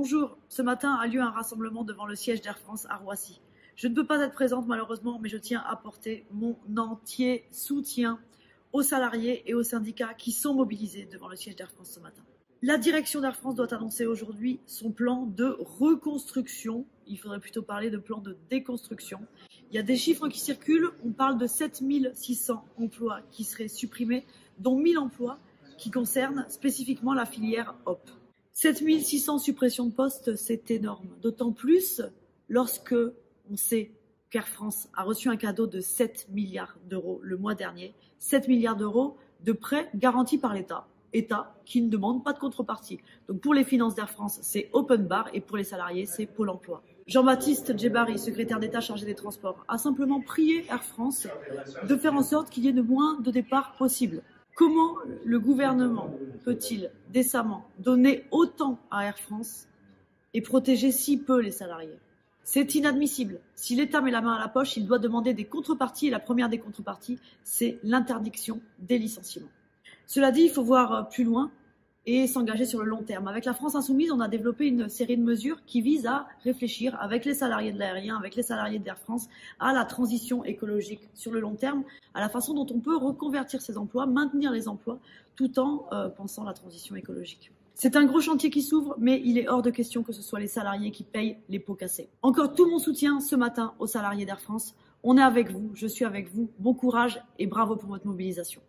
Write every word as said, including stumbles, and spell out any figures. Bonjour, ce matin a lieu un rassemblement devant le siège d'Air France à Roissy. Je ne peux pas être présente malheureusement, mais je tiens à porter mon entier soutien aux salariés et aux syndicats qui sont mobilisés devant le siège d'Air France ce matin. La direction d'Air France doit annoncer aujourd'hui son plan de reconstruction. Il faudrait plutôt parler de plan de déconstruction. Il y a des chiffres qui circulent. On parle de sept mille six cents emplois qui seraient supprimés, dont mille emplois qui concernent spécifiquement la filière H O P. sept mille six cents suppressions de postes, c'est énorme. D'autant plus lorsque on sait qu'Air France a reçu un cadeau de sept milliards d'euros le mois dernier. sept milliards d'euros de prêts garantis par l'État. État qui ne demande pas de contrepartie. Donc pour les finances d'Air France, c'est open bar et pour les salariés, c'est Pôle emploi. Jean-Baptiste Djebari, secrétaire d'État chargé des transports, a simplement prié Air France de faire en sorte qu'il y ait le moins de départs possible. Comment le gouvernement peut-il décemment donner autant à Air France et protéger si peu les salariés? C'est inadmissible. Si l'État met la main à la poche, il doit demander des contreparties et la première des contreparties, c'est l'interdiction des licenciements. Cela dit, il faut voir plus loin et s'engager sur le long terme. Avec la France Insoumise, on a développé une série de mesures qui visent à réfléchir avec les salariés de l'aérien, avec les salariés d'Air France, à la transition écologique sur le long terme, à la façon dont on peut reconvertir ces emplois, maintenir les emplois, tout en euh, pensant la transition écologique. C'est un gros chantier qui s'ouvre, mais il est hors de question que ce soit les salariés qui payent les pots cassés. Encore tout mon soutien ce matin aux salariés d'Air France. On est avec vous, je suis avec vous. Bon courage et bravo pour votre mobilisation.